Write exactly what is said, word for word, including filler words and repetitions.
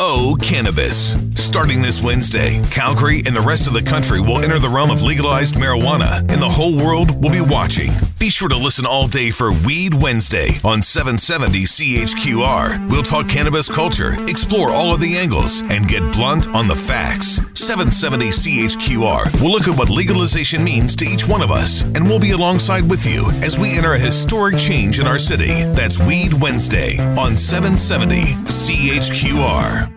O Cannabis. Starting this Wednesday, Calgary and the rest of the country will enter the realm of legalized marijuana, and the whole world will be watching. Be sure to listen all day for Weed Wednesday on seven seventy C H Q R. We'll talk cannabis culture, explore all of the angles, and get blunt on the facts. seven seventy C H Q R will look at what legalization means to each one of us, and we'll be alongside with you as we enter a historic change in our city. That's Weed Wednesday on seven seventy C H Q R.